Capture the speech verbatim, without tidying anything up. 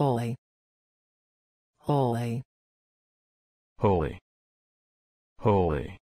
holy, holy, holy, holy.